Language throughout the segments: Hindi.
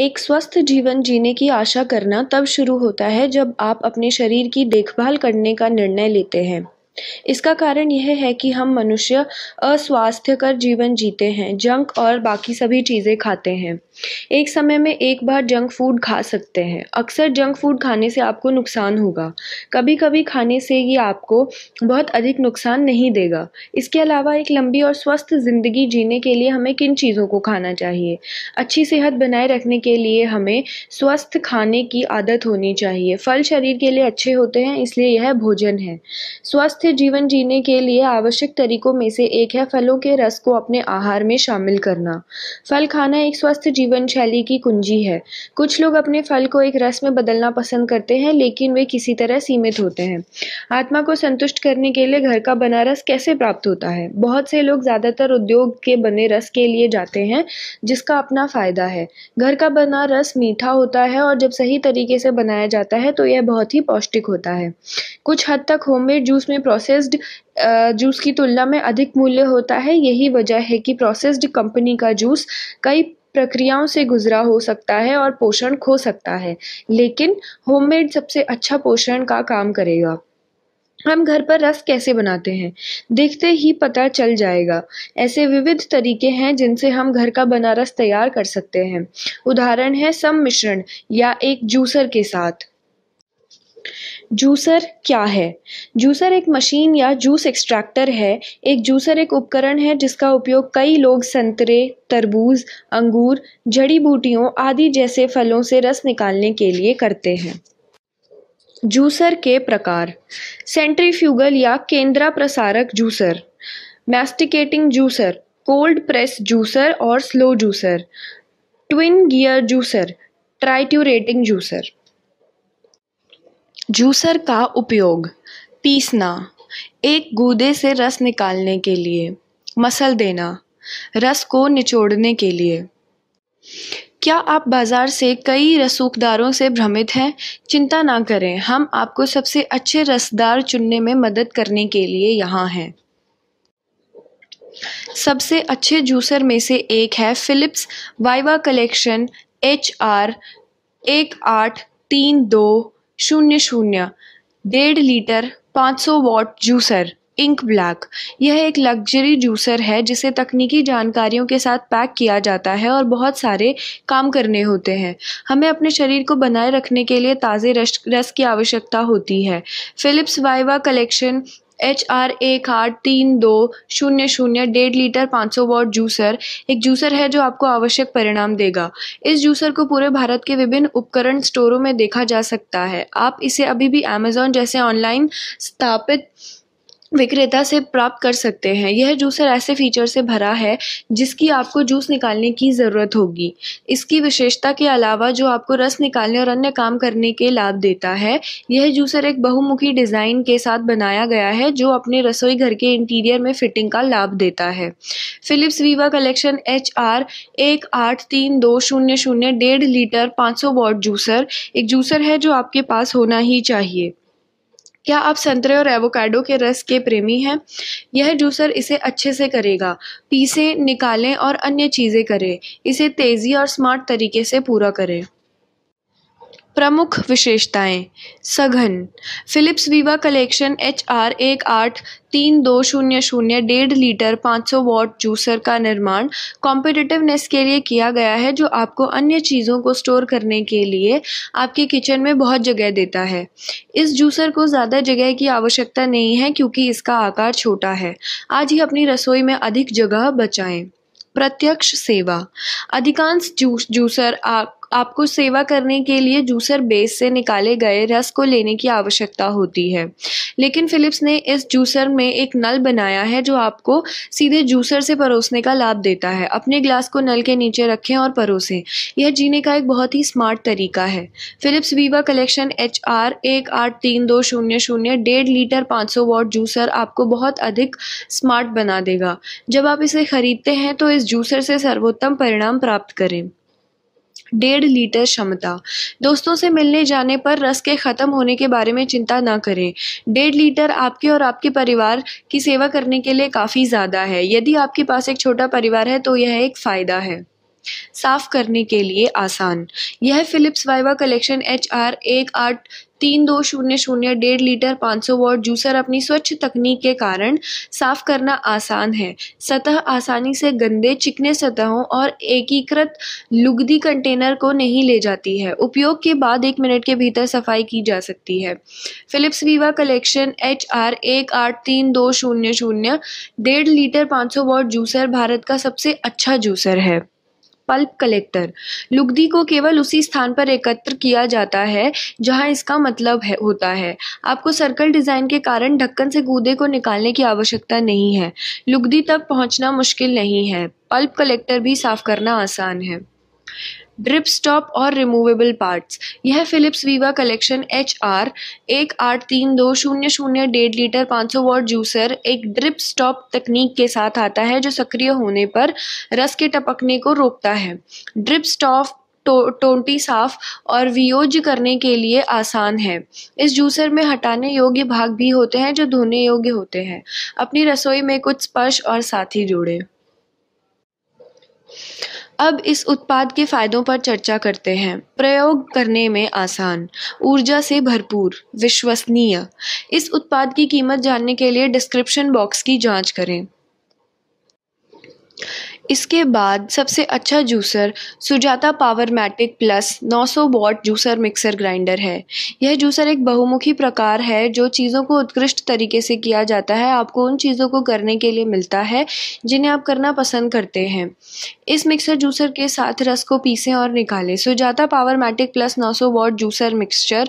एक स्वस्थ जीवन जीने की आशा करना तब शुरू होता है जब आप अपने शरीर की देखभाल करने का निर्णय लेते हैं। इसका कारण यह है कि हम मनुष्य अस्वास्थ्यकर जीवन जीते हैं, जंक और बाकी सभी चीज़ें खाते हैं। एक समय में एक बार जंक फूड खा सकते हैं। अक्सर जंक फूड खाने से आपको नुकसान होगा, कभी कभी खाने से ये आपको बहुत अधिक नुकसान नहीं देगा। इसके अलावा एक लंबी और स्वस्थ ज़िंदगी जीने के लिए हमें किन चीज़ों को खाना चाहिए? अच्छी सेहत बनाए रखने के लिए हमें स्वस्थ खाने की आदत होनी चाहिए। फल शरीर के लिए अच्छे होते हैं, इसलिए यह भोजन है। स्वस्थ जीवन जीने के लिए आवश्यक तरीकों में से एक है फलों के रस को अपने आहार में शामिल करना। फल खाना एक स्वस्थ जीवन शैली की कुंजी है। कुछ लोग अपने फल को एक रस में बदलना पसंद करते हैं, लेकिन वे किसी तरह सीमित होते हैं। आत्मा को संतुष्ट करने के लिए घर का बना रस कैसे प्राप्त होता है? बहुत से लोग ज़्यादातर उद्योग के बने रस के लिए जाते हैं, जिसका अपना फ़ायदा है। घर का बना रस मीठा होता है और जब सही तरीके से बनाया जाता है तो यह बहुत ही पौष्टिक होता है। कुछ हद तक होममेड जूस में प्रोसेस्ड जूस की तुलना में अधिक मूल्य होता है। यही वजह है कि प्रोसेस्ड कंपनी का जूस कई प्रक्रियाओं से गुजरा हो सकता है और पोषण खो सकता है, लेकिन होममेड सबसे अच्छा पोषण का काम करेगा। हम घर पर रस कैसे बनाते हैं, देखते ही पता चल जाएगा। ऐसे विविध तरीके हैं जिनसे हम घर का बना रस तैयार कर सकते हैं। उदाहरण है सम्मिश्रण या एक जूसर के साथ। जूसर क्या है? जूसर एक मशीन या जूस एक्सट्रैक्टर है। एक जूसर एक उपकरण है जिसका उपयोग कई लोग संतरे, तरबूज, अंगूर, जड़ी बूटियों आदि जैसे फलों से रस निकालने के लिए करते हैं। जूसर के प्रकार: सेंट्रीफ्यूगल या केंद्रा प्रसारक juicer, masticating juicer, cold press juicer और slow juicer, twin gear juicer, triturating juicer. Juicer का उपयोग: पीसना, एक गूदे से रस निकालने के लिए, मसल देना, रस को निचोड़ने के लिए। क्या आप बाज़ार से कई रसूखदारों से भ्रमित हैं? चिंता ना करें, हम आपको सबसे अच्छे रसदार चुनने में मदद करने के लिए यहाँ हैं। सबसे अच्छे जूसर में से एक है Philips Viva collection HR1832/00 1.5 litre 500 watt juicer, ink black. यह एक लग्जरी जूसर है जिसे तकनीकी जानकारियों के साथ पैक किया जाता है और बहुत सारे काम करने होते हैं। हमें अपने शरीर को बनाए रखने के लिए ताज़े रस की आवश्यकता होती है। Philips Viva collection HR1832/00 1.5 litre 500 watt juicer एक जूसर है जो आपको आवश्यक परिणाम देगा। इस जूसर को पूरे भारत के विभिन्न उपकरण स्टोरों में देखा जा सकता है। आप इसे अभी भी Amazon जैसे ऑनलाइन स्थापित विक्रेता से प्राप्त कर सकते हैं। यह जूसर ऐसे फीचर से भरा है जिसकी आपको जूस निकालने की ज़रूरत होगी। इसकी विशेषता के अलावा जो आपको रस निकालने और अन्य काम करने के लाभ देता है, यह जूसर एक बहुमुखी डिज़ाइन के साथ बनाया गया है जो अपने रसोई घर के इंटीरियर में फिटिंग का लाभ देता है। Philips Viva collection HR1832/00 1.5 litre 500 watt juicer एक जूसर है जो आपके पास होना ही चाहिए। क्या आप संतरे और एवोकाडो के रस के प्रेमी हैं? यह जूसर इसे अच्छे से करेगा। पीसें, निकालें और अन्य चीज़ें करें। इसे तेज़ी और स्मार्ट तरीके से पूरा करें। प्रमुख विशेषताएं: सघन। Philips Viva collection HR1832/00 1.5 litre 500 watt juicer का निर्माण कॉम्पिटिटिवनेस के लिए किया गया है, जो आपको अन्य चीज़ों को स्टोर करने के लिए आपके किचन में बहुत जगह देता है। इस जूसर को ज़्यादा जगह की आवश्यकता नहीं है क्योंकि इसका आकार छोटा है। आज ही अपनी रसोई में अधिक जगह बचाएं। प्रत्यक्ष सेवा। अधिकांश जूसर आपको सेवा करने के लिए जूसर बेस से निकाले गए रस को लेने की आवश्यकता होती है, लेकिन फिलिप्स ने इस जूसर में एक नल बनाया है जो आपको सीधे जूसर से परोसने का लाभ देता है। अपने ग्लास को नल के नीचे रखें और परोसें। यह जीने का एक बहुत ही स्मार्ट तरीका है। Philips Viva collection HR1832/00 1.5 litre 500 watt juicer आपको बहुत अधिक स्मार्ट बना देगा। जब आप इसे खरीदते हैं तो इस जूसर से सर्वोत्तम परिणाम प्राप्त करें। 1.5 लीटर क्षमता। दोस्तों से मिलने जाने पर रस के ख़त्म होने के बारे में चिंता ना करें। 1.5 लीटर आपके और आपके परिवार की सेवा करने के लिए काफ़ी ज़्यादा है। यदि आपके पास एक छोटा परिवार है तो यह एक फ़ायदा है। साफ करने के लिए आसान। यह Philips Viva collection HR1832/00 1.5 litre 500 watt juicer अपनी स्वच्छ तकनीक के कारण साफ करना आसान है। सतह आसानी से गंदे चिकने सतहों और एकीकृत लुगदी कंटेनर को नहीं ले जाती है। उपयोग के बाद 1 मिनट के भीतर सफाई की जा सकती है। Philips Viva collection HR1832/00 1.5 litre 500 watt juicer Bharat का सबसे अच्छा जूसर है। पल्प कलेक्टर, लुगदी को केवल उसी स्थान पर एकत्र किया जाता है जहां इसका मतलब होता है। आपको सर्कल डिजाइन के कारण ढक्कन से गूदे को निकालने की आवश्यकता नहीं है। लुगदी तक पहुंचना मुश्किल नहीं है। पल्प कलेक्टर भी साफ करना आसान है। ड्रिप स्टॉप और रिमूवेबल पार्ट्स, यह Philips Viva collection HR1832/00 1.5 litre 500 watt juicer एक ड्रिप स्टॉप तकनीक के साथ आता है जो सक्रिय होने पर रस के टपकने को रोकता है। ड्रिप स्टॉप टोंटी साफ और वियोज्य करने के लिए आसान है। इस जूसर में हटाने योग्य भाग भी होते हैं जो धोने योग्य होते हैं। अपनी रसोई में कुछ स्पर्श और साथी जोड़ें। अब इस उत्पाद के फायदों पर चर्चा करते हैं। प्रयोग करने में आसान, ऊर्जा से भरपूर, विश्वसनीय। इस उत्पाद की कीमत जानने के लिए डिस्क्रिप्शन बॉक्स की जांच करें। इसके बाद सबसे अच्छा juicer Sujata Powermatic plus 900 watt juicer mixer grinder है। यह जूसर एक बहुमुखी प्रकार है जो चीज़ों को उत्कृष्ट तरीके से किया जाता है। आपको उन चीज़ों को करने के लिए मिलता है जिन्हें आप करना पसंद करते हैं। इस मिक्सर जूसर के साथ रस को पीसें और निकालें। Sujata Powermatic plus 900 watt juicer mixture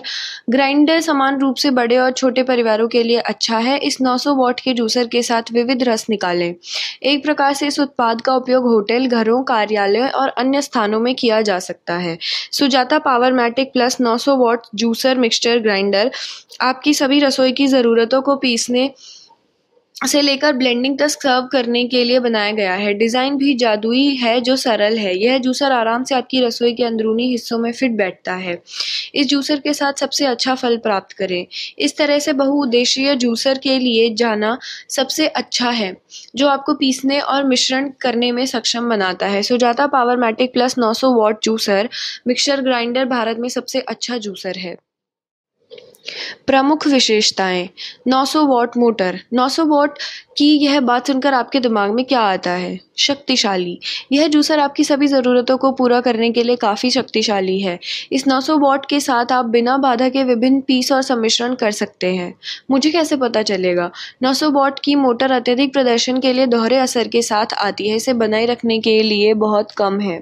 grinder समान रूप से बड़े और छोटे परिवारों के लिए अच्छा है। इस 900 वाट के जूसर के साथ विविध रस निकालें। एक प्रकार से इस उत्पाद का उपयोग होटल, घरों, कार्यालय और अन्य स्थानों में किया जा सकता है। Sujata Powermatic plus 900 watt juicer mixture grinder आपकी सभी रसोई की ज़रूरतों को पीसने से लेकर ब्लेंडिंग तक सर्व करने के लिए बनाया गया है। डिज़ाइन भी जादुई है जो सरल है। यह जूसर आराम से आपकी रसोई के अंदरूनी हिस्सों में फिट बैठता है। इस जूसर के साथ सबसे अच्छा फल प्राप्त करें। इस तरह से बहुउद्देशीय जूसर के लिए जाना सबसे अच्छा है जो आपको पीसने और मिश्रण करने में सक्षम बनाता है। Sujata Powermatic plus 900 watt juicer mixture grinder Bharat में सबसे अच्छा जूसर है। प्रमुख विशेषताएं, 900 वाट मोटर। 900 वाट की यह बात सुनकर आपके दिमाग में क्या आता है? शक्तिशाली। यह जूसर आपकी सभी ज़रूरतों को पूरा करने के लिए काफ़ी शक्तिशाली है। इस 900 वाट के साथ आप बिना बाधा के विभिन्न पीस और सम्मिश्रण कर सकते हैं। मुझे कैसे पता चलेगा? 900 वाट की मोटर अत्यधिक प्रदर्शन के लिए दोहरे असर के साथ आती है। इसे बनाए रखने के लिए बहुत कम है।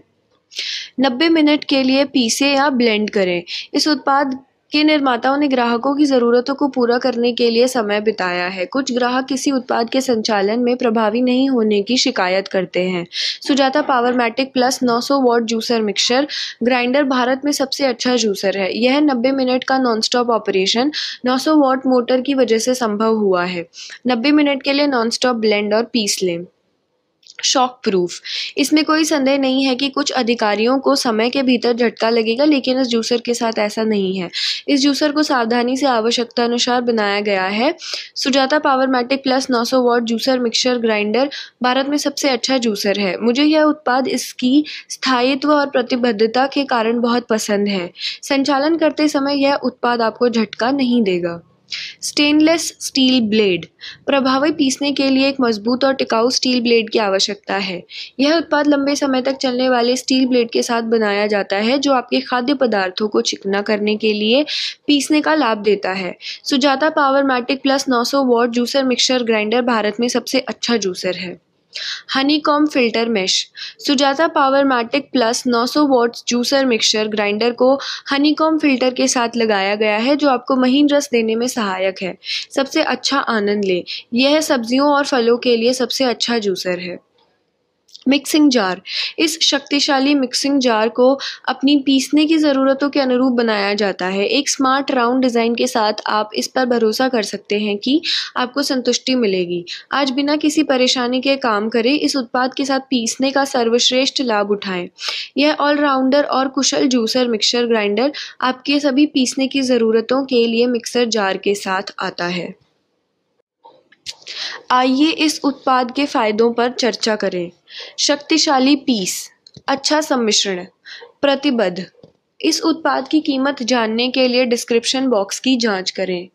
90 मिनट के लिए पीसें या ब्लेंड करें। इस उत्पाद के निर्माताओं ने ग्राहकों की ज़रूरतों को पूरा करने के लिए समय बिताया है। कुछ ग्राहक किसी उत्पाद के संचालन में प्रभावी नहीं होने की शिकायत करते हैं। Sujata Powermatic plus 900 watt juicer mixer grinder Bharat में सबसे अच्छा जूसर है। यह 90 मिनट का नॉनस्टॉप ऑपरेशन 900 वाट मोटर की वजह से संभव हुआ है। 90 मिनट के लिए नॉनस्टॉप ब्लेंड और पीस लें। शॉक प्रूफ, इसमें कोई संदेह नहीं है कि कुछ अधिकारियों को समय के भीतर झटका लगेगा, लेकिन इस जूसर के साथ ऐसा नहीं है। इस जूसर को सावधानी से आवश्यकता अनुसार बनाया गया है। Sujata Powermatic plus 900 watt juicer mixer grinder Bharat में सबसे अच्छा जूसर है। मुझे यह उत्पाद इसकी स्थायित्व और प्रतिबद्धता के कारण बहुत पसंद है। संचालन करते समय यह उत्पाद आपको झटका नहीं देगा। स्टेनलेस स्टील ब्लेड, प्रभावी पीसने के लिए एक मजबूत और टिकाऊ स्टील ब्लेड की आवश्यकता है। यह उत्पाद लंबे समय तक चलने वाले स्टील ब्लेड के साथ बनाया जाता है जो आपके खाद्य पदार्थों को चिकना करने के लिए पीसने का लाभ देता है। Sujata Powermatic plus 900 watt juicer mixer grinder Bharat में सबसे अच्छा जूसर है। Honeycomb filter mesh, Sujata Powermatic plus 900 watt juicer mixer grinder को हनीकॉम फिल्टर के साथ लगाया गया है जो आपको महीन रस देने में सहायक है। सबसे अच्छा आनंद लें। यह सब्जियों और फलों के लिए सबसे अच्छा जूसर है। मिक्सिंग जार, इस शक्तिशाली मिक्सिंग जार को अपनी पीसने की ज़रूरतों के अनुरूप बनाया जाता है। एक स्मार्ट राउंड डिज़ाइन के साथ आप इस पर भरोसा कर सकते हैं कि आपको संतुष्टि मिलेगी। आज बिना किसी परेशानी के काम करें। इस उत्पाद के साथ पीसने का सर्वश्रेष्ठ लाभ उठाएं। यह ऑलराउंडर और कुशल जूसर मिक्सर ग्राइंडर आपके सभी पीसने की ज़रूरतों के लिए मिक्सर जार के साथ आता है। आइए इस उत्पाद के फायदों पर चर्चा करें। शक्तिशाली पीस, अच्छा सम्मिश्रण। प्रतिबद्ध। इस उत्पाद की कीमत जानने के लिए डिस्क्रिप्शन बॉक्स की जांच करें।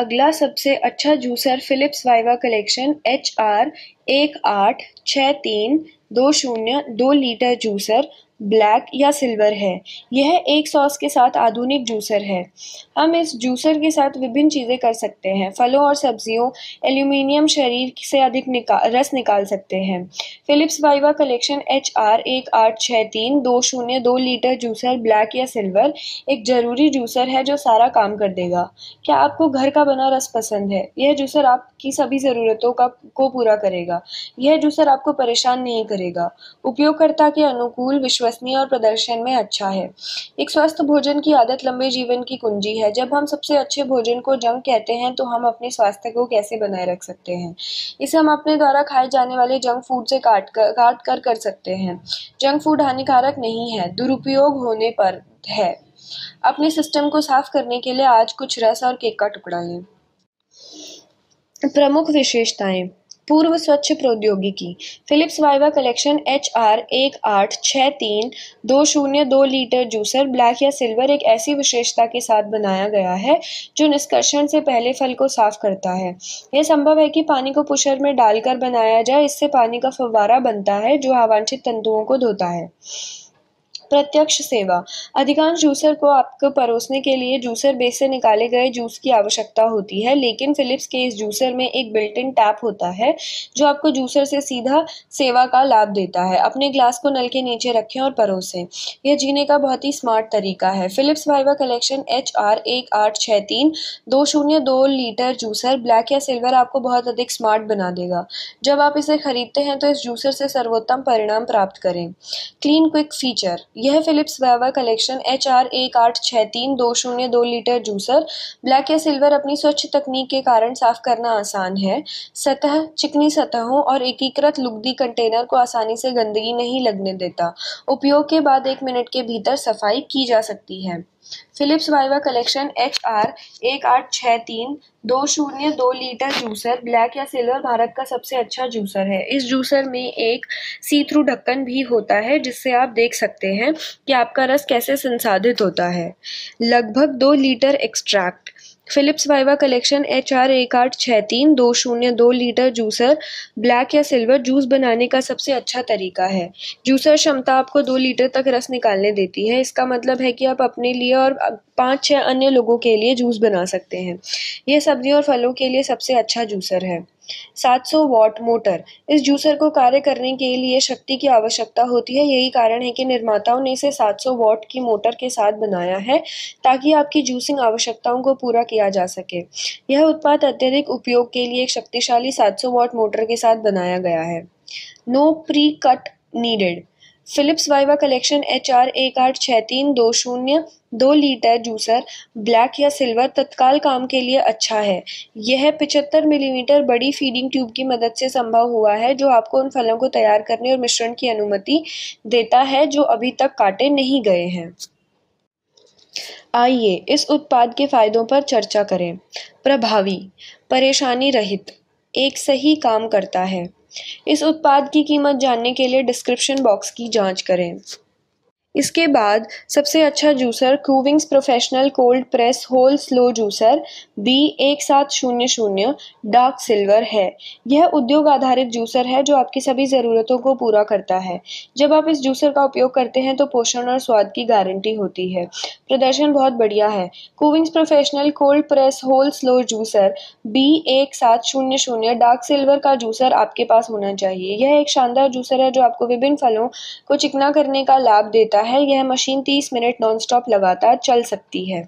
अगला सबसे अच्छा juicer Philips Viva collection HR1863/20 2 litre juicer black या सिल्वर है। यह एक सॉस के साथ आधुनिक जूसर है। हम इस जूसर के साथ विभिन्न चीज़ें कर सकते हैं। फलों और सब्जियों, एल्यूमिनियम शरीर से अधिक रस निकाल सकते हैं। Philips Viva collection HR1863/20 2 litre juicer black या सिल्वर एक ज़रूरी जूसर है जो सारा काम कर देगा। क्या आपको घर का बना रस पसंद है? यह जूसर आपकी सभी ज़रूरतों को पूरा करेगा। यह जूसर आपको परेशान नहीं करेगा। उपयोगकर्ता के अनुकूल, विश्व और प्रदर्शन में अच्छा है। एक स्वस्थ भोजन की आदत लंबे जीवन की कुंजी है। जब हम सबसे अच्छे भोजन को जंक कहते हैं तो हम अपने स्वास्थ्य को कैसे बनाए रख सकते हैं? इसे हम अपने द्वारा खाए जाने वाले जंक फूड से काट कर सकते हैं। जंक फूड हानिकारक नहीं है, दुरुपयोग होने पर है। अपने सिस्टम को साफ करने के लिए आज कुछ रस और केक का टुकड़ा लें। प्रमुख विशेषताएं। पूर्व स्वच्छ प्रौद्योगिकी। Philips Viva collection HR1863/20 2 litre juicer black या सिल्वर एक ऐसी विशेषता के साथ बनाया गया है जो निष्कर्षण से पहले फल को साफ करता है। यह संभव है कि पानी को पुशर में डालकर बनाया जाए। इससे पानी का फव्वारा बनता है जो अवांछित तंतुओं को धोता है। प्रत्यक्ष सेवा। अधिकांश जूसर को आपको परोसने के लिए जूसर बेस से निकाले गए जूस की आवश्यकता होती है, लेकिन फिलिप्स के इस जूसर में एक बिल्ट इन टैप होता है जो आपको जूसर से सीधा सेवा का लाभ देता है। अपने ग्लास को नल के नीचे रखें और परोसें। यह जीने का बहुत ही स्मार्ट तरीका है। Philips Viva collection HR1863/20 2 litre juicer black या सिल्वर आपको बहुत अधिक स्मार्ट बना देगा। जब आप इसे खरीदते हैं तो इस जूसर से सर्वोत्तम परिणाम प्राप्त करें। Clean quick feature. यह Philips Viva collection HR1863/20 2 litre juicer black या सिल्वर अपनी स्वच्छ तकनीक के कारण साफ करना आसान है। सतह, चिकनी सतहों और एकीकृत लुगदी कंटेनर को आसानी से गंदगी नहीं लगने देता। उपयोग के बाद 1 मिनट के भीतर सफाई की जा सकती है। Philips Viva collection HR1863/20 2 litre juicer black या सिल्वर भारत का सबसे अच्छा जूसर है। इस जूसर में एक सी थ्रू ढक्कन भी होता है जिससे आप देख सकते हैं कि आपका रस कैसे संसाधित होता है। लगभग 2 litre extract. Philips Viva collection HR1863/20 2 litre juicer black या सिल्वर जूस बनाने का सबसे अच्छा तरीका है। जूसर क्षमता आपको 2 लीटर तक रस निकालने देती है। इसका मतलब है कि आप अपने लिए और 5-6 अन्य लोगों के लिए जूस बना सकते हैं। यह सब्जियों और फलों के लिए सबसे अच्छा जूसर है। 700 वॉट मोटर। इस जूसर को कार्य करने के लिए शक्ति की आवश्यकता होती है। यही कारण है कि निर्माताओं ने इसे 700 वॉट की मोटर के साथ बनाया है ताकि आपकी जूसिंग आवश्यकताओं को पूरा किया जा सके। यह उत्पाद अत्यधिक उपयोग के लिए एक शक्तिशाली 700 वॉट मोटर के साथ बनाया गया है। No pre cut needed. Philips Viva collection HR1863/20 2 litre juicer black या सिल्वर तत्काल काम के लिए अच्छा है। यह 75 मिलीमीटर बड़ी फीडिंग ट्यूब की मदद से संभव हुआ है जो आपको उन फलों को तैयार करने और मिश्रण की अनुमति देता है जो अभी तक काटे नहीं गए हैं। आइए इस उत्पाद के फायदों पर चर्चा करें। प्रभावी, परेशानी रहित, एक सही काम करता है। इस उत्पाद की कीमत जानने के लिए डिस्क्रिप्शन बॉक्स की जांच करें। इसके बाद सबसे अच्छा juicer Kuvings professional cold press whole slow juicer B1700 dark silver है। यह उद्योग आधारित जूसर है जो आपकी सभी ज़रूरतों को पूरा करता है। जब आप इस जूसर का उपयोग करते हैं तो पोषण और स्वाद की गारंटी होती है। प्रदर्शन बहुत बढ़िया है। Kuvings professional cold press whole slow juicer B1700 dark silver का जूसर आपके पास होना चाहिए। यह एक शानदार जूसर है जो आपको विभिन्न फलों को चिकना करने का लाभ देता है। यह मशीन 30 मिनट नॉनस्टॉप लगातार चल सकती है।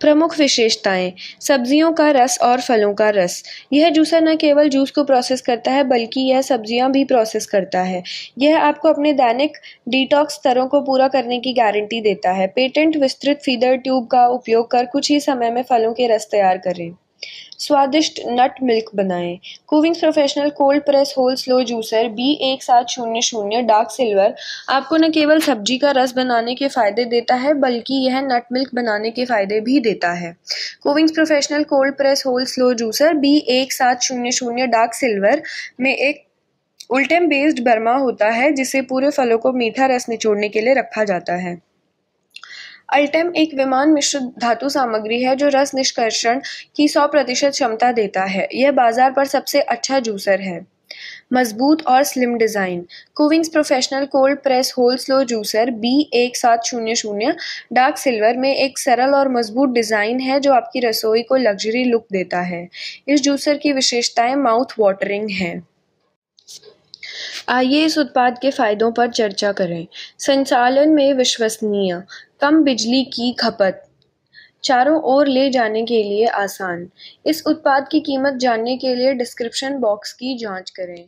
प्रमुख विशेषताएं। सब्जियों का रस और फलों का रस। यह जूसर न केवल जूस को प्रोसेस करता है बल्कि यह सब्जियां भी प्रोसेस करता है। यह आपको अपने दैनिक डिटॉक्स स्तरों को पूरा करने की गारंटी देता है। पेटेंट विस्तृत फीडर ट्यूब का उपयोग कर कुछ ही समय में फलों के रस तैयार करें। स्वादिष्ट नट मिल्क बनाएं। Kuvings professional cold press whole slow juicer B1700 dark silver आपको न केवल सब्जी का रस बनाने के फ़ायदे देता है बल्कि यह नट मिल्क बनाने के फ़ायदे भी देता है। Kuvings professional cold press whole slow juicer B1700 dark silver में एक उल्टेम बेस्ड बर्मा होता है जिसे पूरे फलों को मीठा रस निचोड़ने के लिए रखा जाता है। अल्टेम एक विमान मिश्रित धातु सामग्री है जो रस निष्कर्षण की 100% क्षमता देता है। यह बाजार पर सबसे अच्छा जूसर है। मजबूत और slim design. Kuvings professional cold press whole slow juicer B1700 dark silver में एक सरल और मजबूत डिज़ाइन है जो आपकी रसोई को लग्जरी लुक देता है। इस जूसर की विशेषताएं माउथ वाटरिंग हैं। आइए इस उत्पाद के फ़ायदों पर चर्चा करें। संचालन में विश्वसनीय, कम बिजली की खपत, चारों ओर ले जाने के लिए आसान। इस उत्पाद की कीमत जानने के लिए डिस्क्रिप्शन बॉक्स की जांच करें।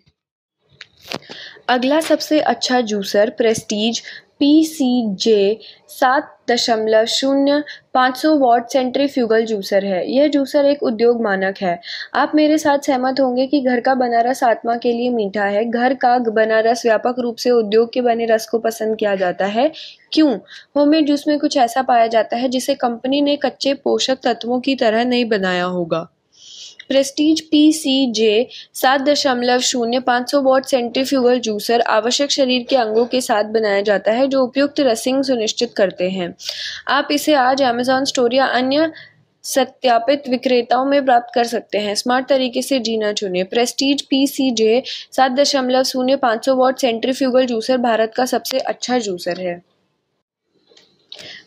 अगला सबसे अच्छा juicer Prestige PCJ 7.0 500 watt centrifugal juicer है। यह जूसर एक उद्योग मानक है। आप मेरे साथ सहमत होंगे कि घर का बना रस आत्मा के लिए मीठा है। घर का बना रस व्यापक रूप से उद्योग के बने रस को पसंद किया जाता है। क्यों? होममेड जूस में कुछ ऐसा पाया जाता है जिसे कंपनी ने कच्चे पोषक तत्वों की तरह नहीं बनाया होगा। Prestige PCJ 7.0 500 watt centrifugal juicer आवश्यक शरीर के अंगों के साथ बनाया जाता है जो उपयुक्त रसिंग सुनिश्चित करते हैं। आप इसे आज Amazon स्टोर या अन्य सत्यापित विक्रेताओं में प्राप्त कर सकते हैं। स्मार्ट तरीके से जीना चुने। Prestige PCJ 7.0 500 watt centrifugal juicer Bharat का सबसे अच्छा जूसर है।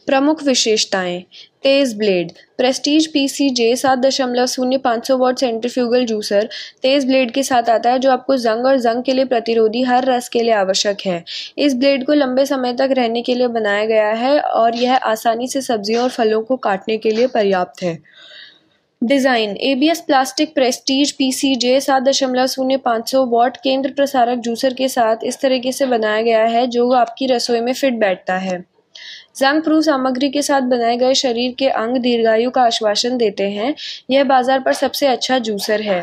प्रमुख विशेषताएं। तेज़ blade. Prestige PCJ 7.0 500 watt centrifugal juicer तेज़ ब्लेड के साथ आता है जो आपको जंग और जंग के लिए प्रतिरोधी हर रस के लिए आवश्यक है। इस ब्लेड को लंबे समय तक रहने के लिए बनाया गया है और यह आसानी से सब्जियों और फलों को काटने के लिए पर्याप्त है। Design. ABS plastic Prestige PCJ 7.0 500 watt केंद्र प्रसारक जूसर के साथ इस तरीके से बनाया गया है जो आपकी रसोई में फिट बैठता है। जंग प्रूफ सामग्री के साथ बनाए गए शरीर के अंग दीर्घायु का आश्वासन देते हैं। यह बाजार पर सबसे अच्छा जूसर है।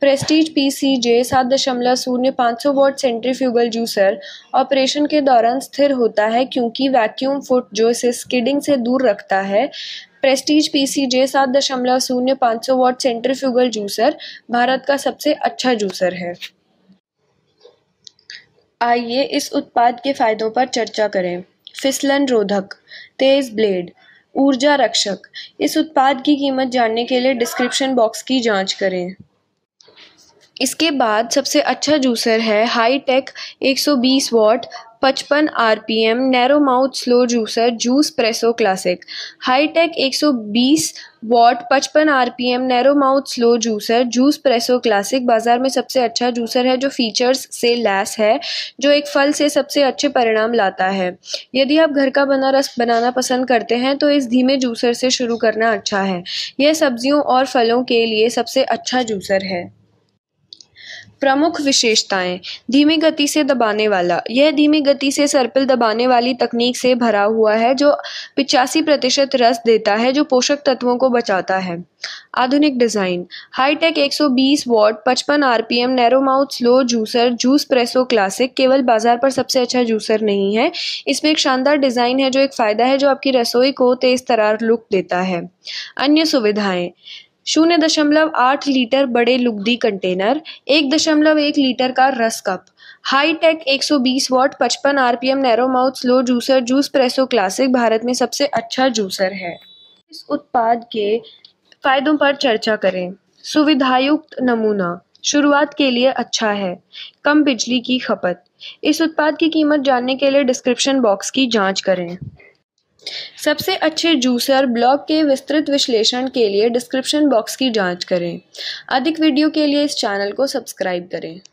Prestige PCJ 7.0 500 watt centrifugal juicer operation के दौरान स्थिर होता है क्योंकि वैक्यूम फुट जो इसे स्किडिंग से दूर रखता है। Prestige PCJ 7.0 500 watt centrifugal juicer Bharat का सबसे अच्छा जूसर है। आइए इस उत्पाद के फायदों पर चर्चा करें। फिसलन रोधक। तेज ब्लेड। ऊर्जा रक्षक। इस उत्पाद की कीमत जानने के लिए डिस्क्रिप्शन बॉक्स की जांच करें। इसके बाद सबसे अच्छा जूसर है high tech 120 watt 55 RPM narrow mouth slow juicer juice Presso classic. High tech 120 watt 55 RPM narrow mouth slow juicer juice Presso classic बाज़ार में सबसे अच्छा जूसर है जो फीचर्स से लैस है जो एक फल से सबसे अच्छे परिणाम लाता है। यदि आप घर का बना रस बनाना पसंद करते हैं तो इस धीमे जूसर से शुरू करना अच्छा है। यह सब्जियों और फलों के लिए सबसे अच्छा जूसर है। प्रमुख विशेषताएं। धीमी गति से दबाने वाला। यह धीमी गति से सर्पिल दबाने वाली तकनीक से भरा हुआ है जो 85% रस देता है जो पोषक तत्वों को बचाता है। आधुनिक design. Hitech 120 watt 55 RPM narrow mouth slow juicer juice Presso classic केवल बाजार पर सबसे अच्छा जूसर नहीं है। इसमें एक शानदार डिज़ाइन है जो एक फ़ायदा है जो आपकी रसोई को तेज़ तरार लुक देता है। अन्य सुविधाएँ। 0.8 लीटर बड़े लुगदी कंटेनर, 1.1 लीटर का रस cup. High tech 120 watt 55 RPM narrow mouth slow juicer juice Presso classic Bharat में सबसे अच्छा जूसर है। इस उत्पाद के फायदों पर चर्चा करें। सुविधायुक्त नमूना। शुरुआत के लिए अच्छा है। कम बिजली की खपत। इस उत्पाद की कीमत जानने के लिए डिस्क्रिप्शन बॉक्स की जाँच करें। सबसे अच्छे जूसर ब्लॉग के विस्तृत विश्लेषण के लिए डिस्क्रिप्शन बॉक्स की जांच करें। अधिक वीडियो के लिए इस चैनल को सब्सक्राइब करें।